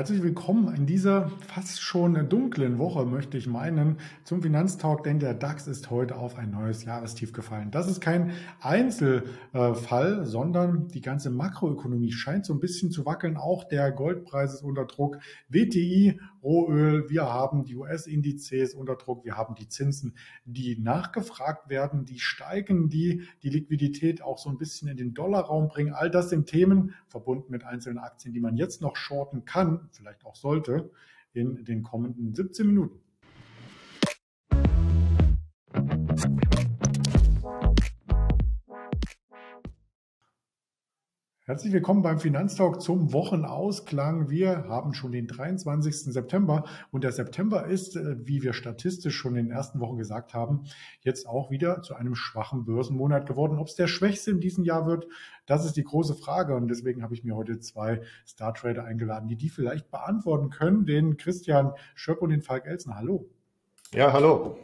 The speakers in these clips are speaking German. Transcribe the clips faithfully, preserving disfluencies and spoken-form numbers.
Herzlich willkommen in dieser fast schon dunklen Woche, möchte ich meinen, zum Finanztalk, denn der DAX ist heute auf ein neues Jahrestief gefallen. Das ist kein Einzelfall, sondern die ganze Makroökonomie scheint so ein bisschen zu wackeln. Auch der Goldpreis ist unter Druck, W T I, Rohöl, wir haben die U S-Indizes unter Druck, wir haben die Zinsen, die nachgefragt werden, die steigen, die die Liquidität auch so ein bisschen in den Dollarraum bringen. All das sind Themen, verbunden mit einzelnen Aktien, die man jetzt noch shorten kann, vielleicht auch sollte, in den kommenden siebzehn Minuten. Herzlich willkommen beim Finanztalk zum Wochenausklang. Wir haben schon den dreiundzwanzigsten September und der September ist, wie wir statistisch schon in den ersten Wochen gesagt haben, jetzt auch wieder zu einem schwachen Börsenmonat geworden. Ob es der schwächste in diesem Jahr wird, das ist die große Frage und deswegen habe ich mir heute zwei Star-Trader eingeladen, die die vielleicht beantworten können, den Christian Schöpp und den Falk Elsen. Hallo. Ja, hallo.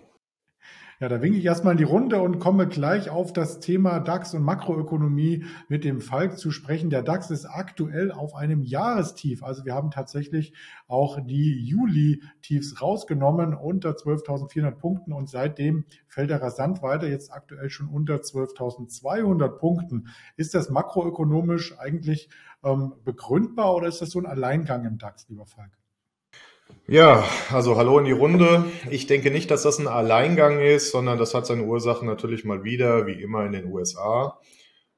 Ja, da winke ich erstmal in die Runde und komme gleich auf das Thema DAX und Makroökonomie mit dem Falk zu sprechen. Der DAX ist aktuell auf einem Jahrestief. Also wir haben tatsächlich auch die Juli-Tiefs rausgenommen unter zwölftausendvierhundert Punkten und seitdem fällt er rasant weiter, jetzt aktuell schon unter zwölftausendzweihundert Punkten. Ist das makroökonomisch eigentlich ähm, begründbar oder ist das so ein Alleingang im DAX, lieber Falk? Ja, also hallo in die Runde. Ich denke nicht, dass das ein Alleingang ist, sondern das hat seine Ursachen natürlich mal wieder, wie immer in den U S A.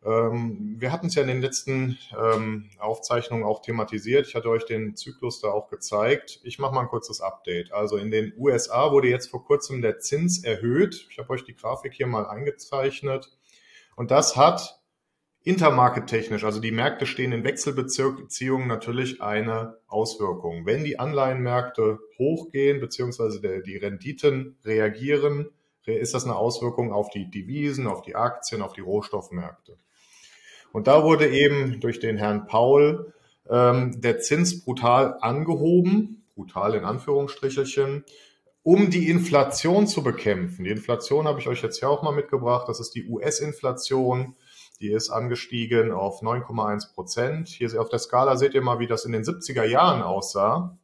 Ähm, wir hatten es ja in den letzten ähm, Aufzeichnungen auch thematisiert. Ich hatte euch den Zyklus da auch gezeigt. Ich mache mal ein kurzes Update. Also in den U S A wurde jetzt vor kurzem der Zins erhöht. Ich habe euch die Grafik hier mal eingezeichnet. Und das hat intermarkettechnisch, also die Märkte stehen in Wechselbeziehungen, natürlich eine Auswirkung. Wenn die Anleihenmärkte hochgehen bzw. die Renditen reagieren, ist das eine Auswirkung auf die Devisen, auf die Aktien, auf die Rohstoffmärkte. Und da wurde eben durch den Herrn Powell ähm, der Zins brutal angehoben, brutal in Anführungsstrichelchen, um die Inflation zu bekämpfen. Die Inflation habe ich euch jetzt ja auch mal mitgebracht, das ist die U S-Inflation. Die ist angestiegen auf neun Komma eins Prozent. Hier auf der Skala seht ihr mal, wie das in den siebziger Jahren aussah.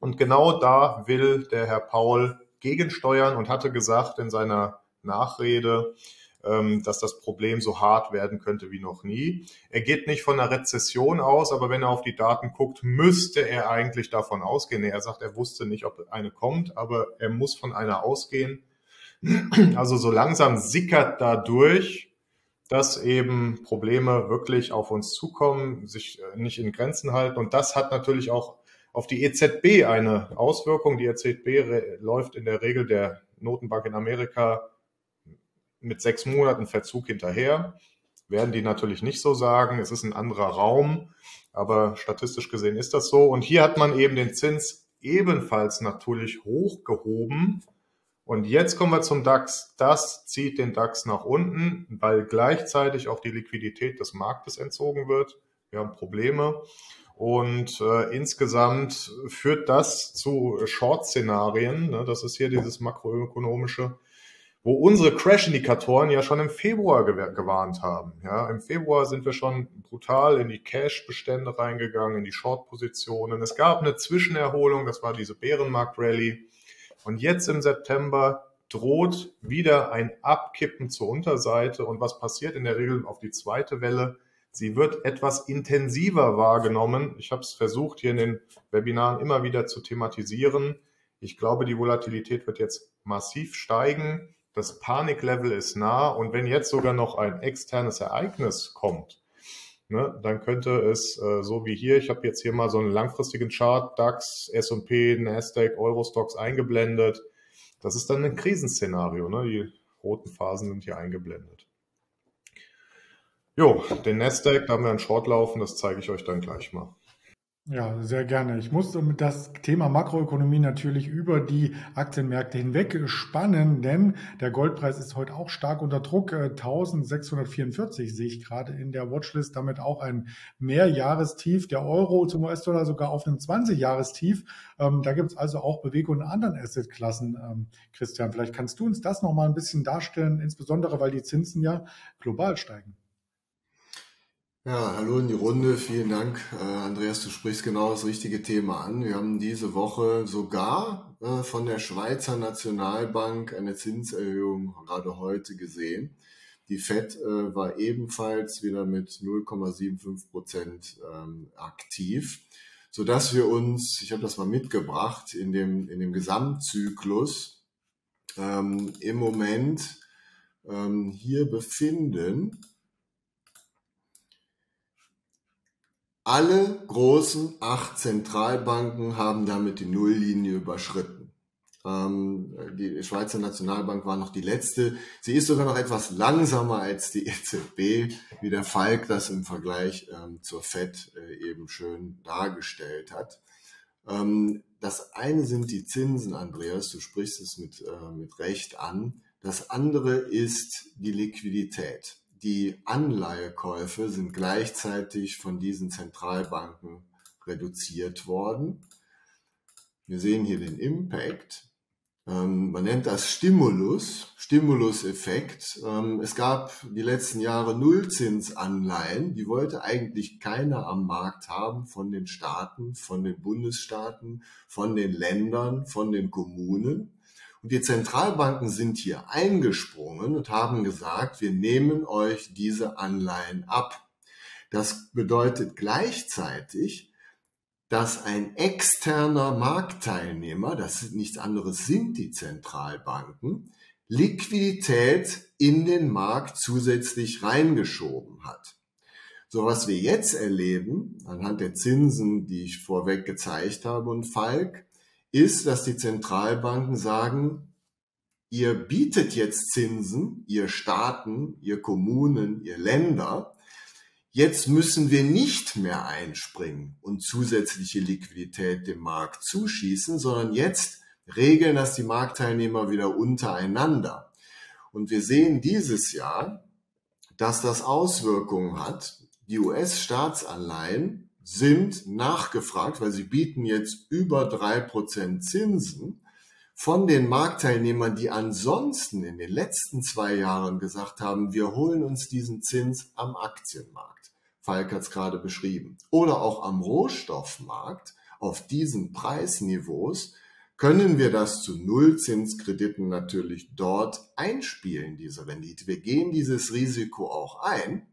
Und genau da will der Herr Powell gegensteuern und hatte gesagt in seiner Nachrede, dass das Problem so hart werden könnte wie noch nie. Er geht nicht von einer Rezession aus, aber wenn er auf die Daten guckt, müsste er eigentlich davon ausgehen. Er sagt, er wusste nicht, ob eine kommt, aber er muss von einer ausgehen. Also so langsam sickert da durch, dass eben Probleme wirklich auf uns zukommen, sich nicht in Grenzen halten. Und das hat natürlich auch auf die E Z B eine Auswirkung. Die E Z B läuft in der Regel der Notenbank in Amerika mit sechs Monaten Verzug hinterher. Werden die natürlich nicht so sagen. Es ist ein anderer Raum, aber statistisch gesehen ist das so. Und hier hat man eben den Zins ebenfalls natürlich hochgehoben. Und jetzt kommen wir zum DAX. Das zieht den DAX nach unten, weil gleichzeitig auch die Liquidität des Marktes entzogen wird. Wir haben Probleme und äh, insgesamt führt das zu Short-Szenarien. Ne? Das ist hier dieses makroökonomische, wo unsere Crash-Indikatoren ja schon im Februar gewarnt haben. Ja? Im Februar sind wir schon brutal in die Cash-Bestände reingegangen, in die Short-Positionen. Es gab eine Zwischenerholung, das war diese Bärenmarkt-Rallye. Und jetzt im September droht wieder ein Abkippen zur Unterseite. Und was passiert in der Regel auf die zweite Welle? Sie wird etwas intensiver wahrgenommen. Ich habe es versucht, hier in den Webinaren immer wieder zu thematisieren. Ich glaube, die Volatilität wird jetzt massiv steigen. Das Paniklevel ist nah. Und wenn jetzt sogar noch ein externes Ereignis kommt, ne, dann könnte es äh, so wie hier, ich habe jetzt hier mal so einen langfristigen Chart, DAX, S und P, NASDAQ, Eurostocks eingeblendet. Das ist dann ein Krisenszenario, ne? Die roten Phasen sind hier eingeblendet. Jo, den NASDAQ, da haben wir einen Short laufen, das zeige ich euch dann gleich mal. Ja, sehr gerne. Ich muss das Thema Makroökonomie natürlich über die Aktienmärkte hinweg spannen, denn der Goldpreis ist heute auch stark unter Druck. eintausendsechshundertvierundvierzig sehe ich gerade in der Watchlist, damit auch ein Mehrjahrestief. Der Euro zum U S-Dollar sogar auf einem zwanzig-Jahrestief. Da gibt es also auch Bewegungen in anderen Assetklassen. Christian, vielleicht kannst du uns das nochmal ein bisschen darstellen, insbesondere weil die Zinsen ja global steigen. Ja, hallo in die Runde, vielen Dank. Äh, Andreas, du sprichst genau das richtige Thema an. Wir haben diese Woche sogar äh, von der Schweizer Nationalbank eine Zinserhöhung gerade heute gesehen. Die F E D äh, war ebenfalls wieder mit null Komma fünfundsiebzig Prozent ähm, aktiv, sodass wir uns, ich habe das mal mitgebracht, in dem, in dem Gesamtzyklus ähm, im Moment ähm, hier befinden. Alle großen acht Zentralbanken haben damit die Nulllinie überschritten. Ähm, die Schweizer Nationalbank war noch die letzte. Sie ist sogar noch etwas langsamer als die E Z B, wie der Falk das im Vergleich ähm, zur F E D äh, eben schön dargestellt hat. Ähm, das eine sind die Zinsen, Andreas, du sprichst es mit, äh, mit Recht an. Das andere ist die Liquidität. Die Anleihekäufe sind gleichzeitig von diesen Zentralbanken reduziert worden. Wir sehen hier den Impact. Ähm, man nennt das Stimulus, Stimuluseffekt. Ähm, es gab die letzten Jahre Nullzinsanleihen. Die wollte eigentlich keiner am Markt haben von den Staaten, von den Bundesstaaten, von den Ländern, von den Kommunen. Und die Zentralbanken sind hier eingesprungen und haben gesagt, wir nehmen euch diese Anleihen ab. Das bedeutet gleichzeitig, dass ein externer Marktteilnehmer, das ist nichts anderes, sind die Zentralbanken, Liquidität in den Markt zusätzlich reingeschoben hat. So, was wir jetzt erleben, anhand der Zinsen, die ich vorweg gezeigt habe und Falk, ist, dass die Zentralbanken sagen, ihr bietet jetzt Zinsen, ihr Staaten, ihr Kommunen, ihr Länder, jetzt müssen wir nicht mehr einspringen und zusätzliche Liquidität dem Markt zuschießen, sondern jetzt regeln das die Marktteilnehmer wieder untereinander. Und wir sehen dieses Jahr, dass das Auswirkungen hat. Die U S-Staatsanleihen sind nachgefragt, weil sie bieten jetzt über drei Prozent Zinsen von den Marktteilnehmern, die ansonsten in den letzten zwei Jahren gesagt haben, wir holen uns diesen Zins am Aktienmarkt. Falk hat es gerade beschrieben. Oder auch am Rohstoffmarkt, auf diesen Preisniveaus, können wir das zu Nullzinskrediten natürlich dort einspielen, diese Rendite. Wir gehen dieses Risiko auch ein.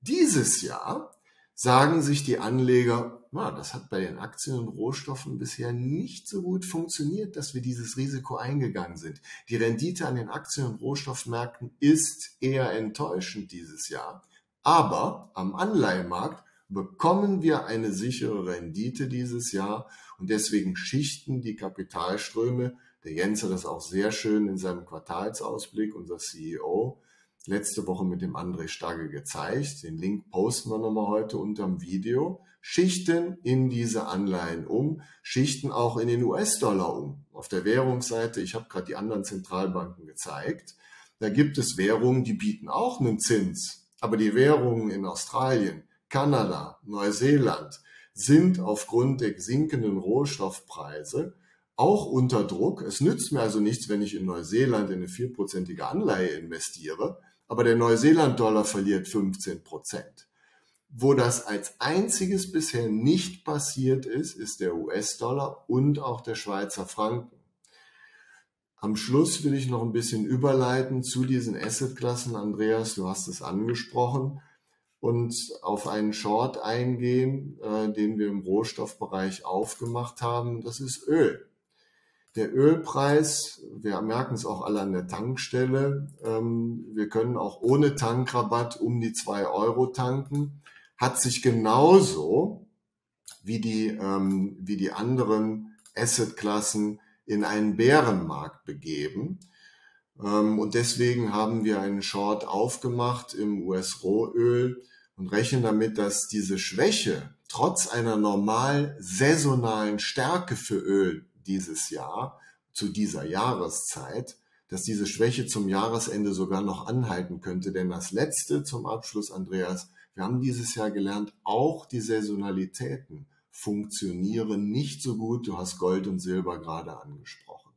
Dieses Jahr sagen sich die Anleger, na, das hat bei den Aktien und Rohstoffen bisher nicht so gut funktioniert, dass wir dieses Risiko eingegangen sind. Die Rendite an den Aktien- und Rohstoffmärkten ist eher enttäuschend dieses Jahr. Aber am Anleihemarkt bekommen wir eine sichere Rendite dieses Jahr und deswegen schichten die Kapitalströme. Der Jens hat das auch sehr schön in seinem Quartalsausblick, unser C E O, letzte Woche mit dem André Stagge gezeigt. Den Link posten wir nochmal heute unterm Video. Schichten in diese Anleihen um, schichten auch in den U S-Dollar um. Auf der Währungsseite, ich habe gerade die anderen Zentralbanken gezeigt, da gibt es Währungen, die bieten auch einen Zins. Aber die Währungen in Australien, Kanada, Neuseeland sind aufgrund der sinkenden Rohstoffpreise auch unter Druck. Es nützt mir also nichts, wenn ich in Neuseeland in eine vierprozentige Anleihe investiere, aber der Neuseeland-Dollar verliert fünfzehn Prozent. Wo das als einziges bisher nicht passiert ist, ist der U S-Dollar und auch der Schweizer Franken. Am Schluss will ich noch ein bisschen überleiten zu diesen Assetklassen, Andreas, du hast es angesprochen, und auf einen Short eingehen, äh, den wir im Rohstoffbereich aufgemacht haben, das ist Öl. Der Ölpreis, wir merken es auch alle an der Tankstelle, ähm, wir können auch ohne Tankrabatt um die zwei Euro tanken, hat sich genauso wie die, ähm, wie die anderen Assetklassen in einen Bärenmarkt begeben. Ähm, und deswegen haben wir einen Short aufgemacht im U S-Rohöl und rechnen damit, dass diese Schwäche trotz einer normal saisonalen Stärke für Öl dieses Jahr, zu dieser Jahreszeit, dass diese Schwäche zum Jahresende sogar noch anhalten könnte. Denn das Letzte zum Abschluss, Andreas, wir haben dieses Jahr gelernt, auch die Saisonalitäten funktionieren nicht so gut. Du hast Gold und Silber gerade angesprochen.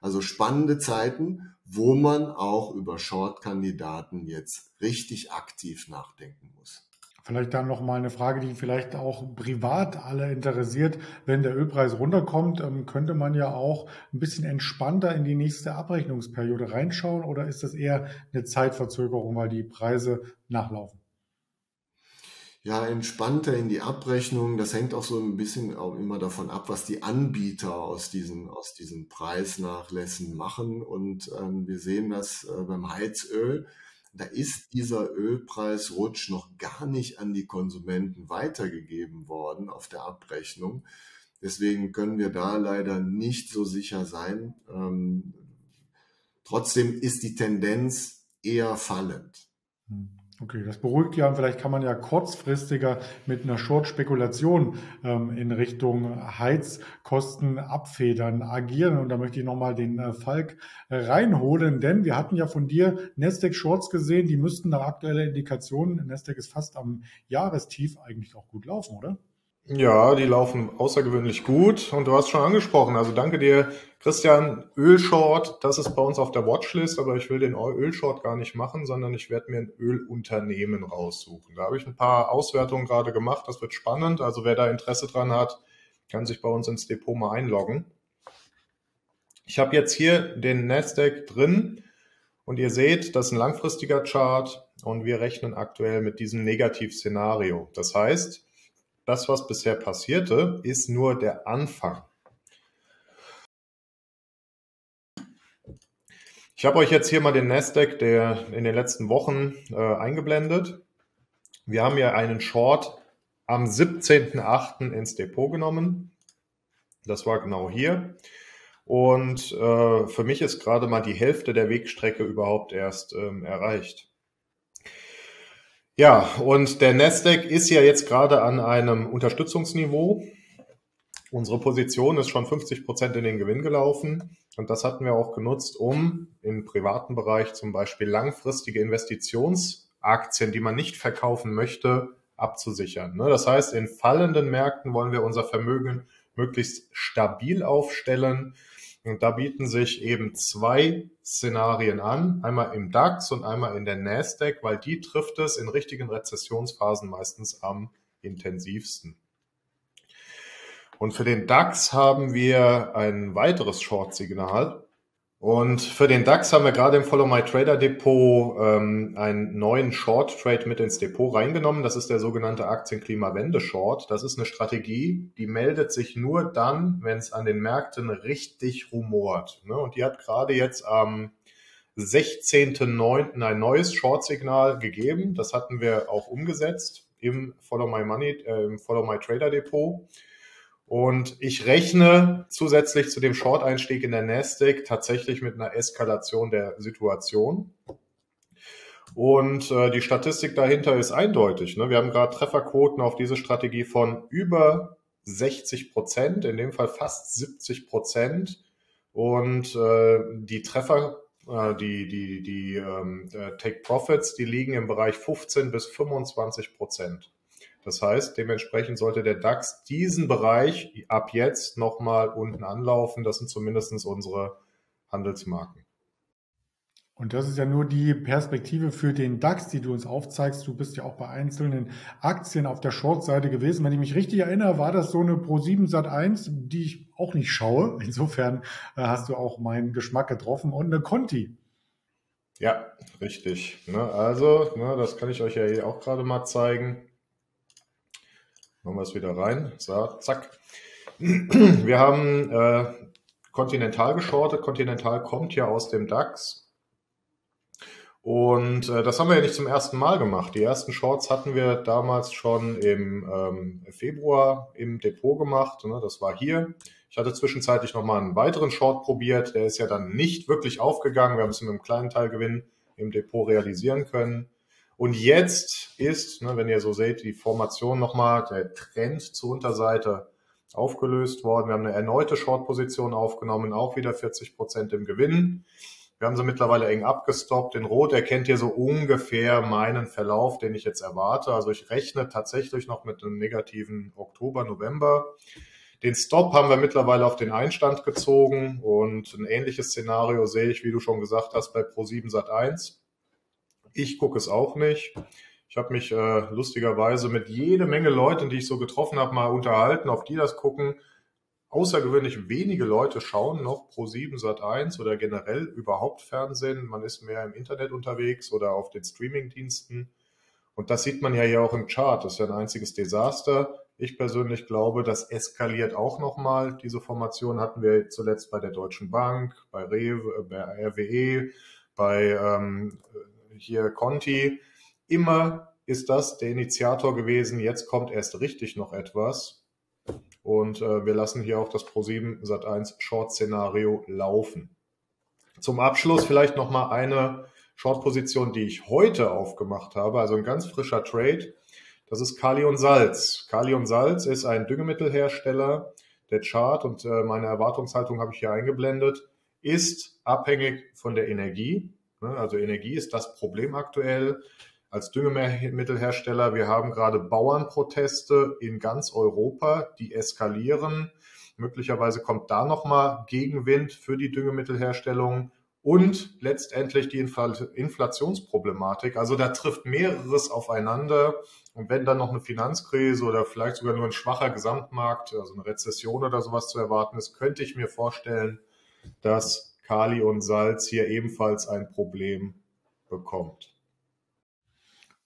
Also spannende Zeiten, wo man auch über Short-Kandidaten jetzt richtig aktiv nachdenken muss. Vielleicht dann nochmal eine Frage, die vielleicht auch privat alle interessiert. Wenn der Ölpreis runterkommt, könnte man ja auch ein bisschen entspannter in die nächste Abrechnungsperiode reinschauen, oder ist das eher eine Zeitverzögerung, weil die Preise nachlaufen? Ja, entspannter in die Abrechnung. Das hängt auch so ein bisschen auch immer davon ab, was die Anbieter aus diesen, aus diesen Preisnachlässen machen. Und ähm, wir sehen das äh, beim Heizöl. Da ist dieser Ölpreisrutsch noch gar nicht an die Konsumenten weitergegeben worden auf der Abrechnung. Deswegen können wir da leider nicht so sicher sein. Ähm, trotzdem ist die Tendenz eher fallend. Hm. Okay, das beruhigt ja. Vielleicht kann man ja kurzfristiger mit einer Short-Spekulation ähm, in Richtung Heizkosten abfedern, agieren. Und da möchte ich nochmal den äh, Falk äh, reinholen, denn wir hatten ja von dir Nasdaq Shorts gesehen. Die müssten nach aktueller Indikation, Nasdaq ist fast am Jahrestief, eigentlich auch gut laufen, oder? Ja, die laufen außergewöhnlich gut. Und du hast schon angesprochen, also danke dir, Christian. Ölshort, das ist bei uns auf der Watchlist, aber ich will den Ölshort gar nicht machen, sondern ich werde mir ein Ölunternehmen raussuchen. Da habe ich ein paar Auswertungen gerade gemacht, das wird spannend. Also wer da Interesse dran hat, kann sich bei uns ins Depot mal einloggen. Ich habe jetzt hier den Nasdaq drin und ihr seht, das ist ein langfristiger Chart und wir rechnen aktuell mit diesem Negativszenario. Das heißt, das, was bisher passierte, ist nur der Anfang. Ich habe euch jetzt hier mal den Nasdaq, der in den letzten Wochen äh, eingeblendet. Wir haben ja einen Short am siebzehnten achten ins Depot genommen. Das war genau hier. Und äh, für mich ist gerade mal die Hälfte der Wegstrecke überhaupt erst ähm, erreicht. Ja, und der Nasdaq ist ja jetzt gerade an einem Unterstützungsniveau. Unsere Position ist schon fünfzig Prozent in den Gewinn gelaufen und das hatten wir auch genutzt, um im privaten Bereich zum Beispiel langfristige Investitionsaktien, die man nicht verkaufen möchte, abzusichern. Das heißt, in fallenden Märkten wollen wir unser Vermögen möglichst stabil aufstellen und da bieten sich eben zwei Szenarien an, einmal im DAX und einmal in der Nasdaq, weil die trifft es in richtigen Rezessionsphasen meistens am intensivsten. Und für den DAX haben wir ein weiteres Short-Signal und für den DAX haben wir gerade im Follow My Trader Depot ähm, einen neuen Short-Trade mit ins Depot reingenommen. Das ist der sogenannte Aktienklimawende-Short. Das ist eine Strategie, die meldet sich nur dann, wenn es an den Märkten richtig rumort. Ne? Und die hat gerade jetzt am sechzehnten neunten ein neues Short-Signal gegeben. Das hatten wir auch umgesetzt im Follow My Money, äh, im Follow My Trader Depot. Und ich rechne zusätzlich zu dem Short-Einstieg in der Nasdaq tatsächlich mit einer Eskalation der Situation. Und äh, die Statistik dahinter ist eindeutig. Ne? Wir haben gerade Trefferquoten auf diese Strategie von über sechzig Prozent, in dem Fall fast siebzig Prozent. Und äh, die Treffer, äh, die, die, die ähm, Take-Profits, die liegen im Bereich fünfzehn bis fünfundzwanzig Prozent. Das heißt, dementsprechend sollte der DAX diesen Bereich ab jetzt nochmal unten anlaufen. Das sind zumindest unsere Handelsmarken. Und das ist ja nur die Perspektive für den DAX, die du uns aufzeigst. Du bist ja auch bei einzelnen Aktien auf der Short-Seite gewesen. Wenn ich mich richtig erinnere, war das so eine ProSieben Sat eins, die ich auch nicht schaue. Insofern hast du auch meinen Geschmack getroffen und eine Conti. Ja, richtig. Also, das kann ich euch ja hier auch gerade mal zeigen. Machen wir es wieder rein. So, zack. Wir haben äh, Continental geschortet. Continental kommt ja aus dem DAX. Und äh, das haben wir ja nicht zum ersten Mal gemacht. Die ersten Shorts hatten wir damals schon im ähm, Februar im Depot gemacht. Ne? Das war hier. Ich hatte zwischenzeitlich nochmal einen weiteren Short probiert. Der ist ja dann nicht wirklich aufgegangen. Wir haben es mit einem kleinen Teilgewinn im Depot realisieren können. Und jetzt ist, ne, wenn ihr so seht, die Formation nochmal, der Trend zur Unterseite aufgelöst worden. Wir haben eine erneute Short-Position aufgenommen, auch wieder vierzig Prozent im Gewinn. Wir haben sie mittlerweile eng abgestoppt. In Rot erkennt ihr so ungefähr meinen Verlauf, den ich jetzt erwarte. Also ich rechne tatsächlich noch mit einem negativen Oktober, November. Den Stop haben wir mittlerweile auf den Einstand gezogen. Und ein ähnliches Szenario sehe ich, wie du schon gesagt hast, bei ProSieben Sat eins. Ich gucke es auch nicht. Ich habe mich äh, lustigerweise mit jede Menge Leuten, die ich so getroffen habe, mal unterhalten, auf die das gucken. Außergewöhnlich wenige Leute schauen noch ProSieben Sat eins oder generell überhaupt Fernsehen. Man ist mehr im Internet unterwegs oder auf den Streamingdiensten. Und das sieht man ja hier auch im Chart. Das ist ja ein einziges Desaster. Ich persönlich glaube, das eskaliert auch nochmal. Diese Formation hatten wir zuletzt bei der Deutschen Bank, bei Rewe, bei R W E, bei ähm, hier Conti. Immer ist das der Initiator gewesen. Jetzt kommt erst richtig noch etwas. Und äh, wir lassen hier auch das ProSieben Sat eins Short-Szenario laufen. Zum Abschluss vielleicht nochmal eine Short-Position, die ich heute aufgemacht habe, also ein ganz frischer Trade. Das ist Kali und Salz. Kali und Salz ist ein Düngemittelhersteller. Der Chart und meine Erwartungshaltung habe ich hier eingeblendet, ist abhängig von der Energie. Also Energie ist das Problem aktuell als Düngemittelhersteller. Wir haben gerade Bauernproteste in ganz Europa, die eskalieren. Möglicherweise kommt da nochmal Gegenwind für die Düngemittelherstellung. Und letztendlich die Inflationsproblematik. Also da trifft mehreres aufeinander. Und wenn dann noch eine Finanzkrise oder vielleicht sogar nur ein schwacher Gesamtmarkt, also eine Rezession oder sowas zu erwarten ist, könnte ich mir vorstellen, dass Kali und Salz hier ebenfalls ein Problem bekommt.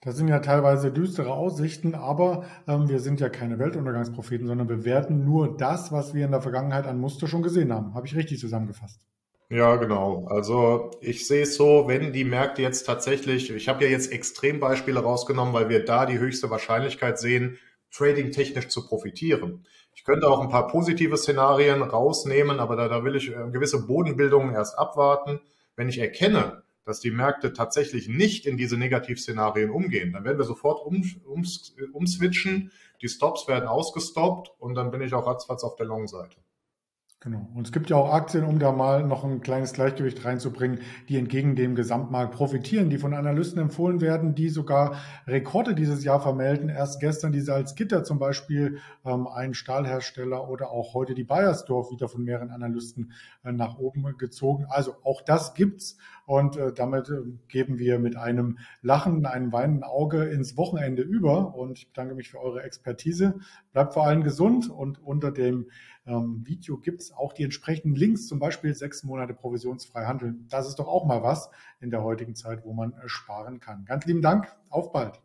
Das sind ja teilweise düstere Aussichten, aber ähm, wir sind ja keine Weltuntergangspropheten, sondern bewerten nur das, was wir in der Vergangenheit an Muster schon gesehen haben. Habe ich richtig zusammengefasst? Ja, genau. Also ich sehe es so, wenn die Märkte jetzt tatsächlich, ich habe ja jetzt Extrembeispiele rausgenommen, weil wir da die höchste Wahrscheinlichkeit sehen, trading-technisch zu profitieren. Ich könnte auch ein paar positive Szenarien rausnehmen, aber da, da will ich gewisse Bodenbildungen erst abwarten. Wenn ich erkenne, dass die Märkte tatsächlich nicht in diese Negativszenarien umgehen, dann werden wir sofort um, ums, umswitchen, die Stops werden ausgestoppt und dann bin ich auch ratzfatz auf der Long-Seite. Genau. Und es gibt ja auch Aktien, um da mal noch ein kleines Gleichgewicht reinzubringen, die entgegen dem Gesamtmarkt profitieren, die von Analysten empfohlen werden, die sogar Rekorde dieses Jahr vermelden. Erst gestern die Salzgitter zum Beispiel, ähm, ein Stahlhersteller, oder auch heute die Beiersdorf, wieder von mehreren Analysten äh, nach oben gezogen. Also auch das gibt's. Und äh, damit äh, geben wir mit einem lachenden, einem weinenden Auge ins Wochenende über. Und ich bedanke mich für eure Expertise. Bleibt vor allem gesund. Und unter dem ähm, Video gibt's auch die entsprechenden Links, zum Beispiel sechs Monate provisionsfrei handeln. Das ist doch auch mal was in der heutigen Zeit, wo man sparen kann. Ganz lieben Dank, auf bald.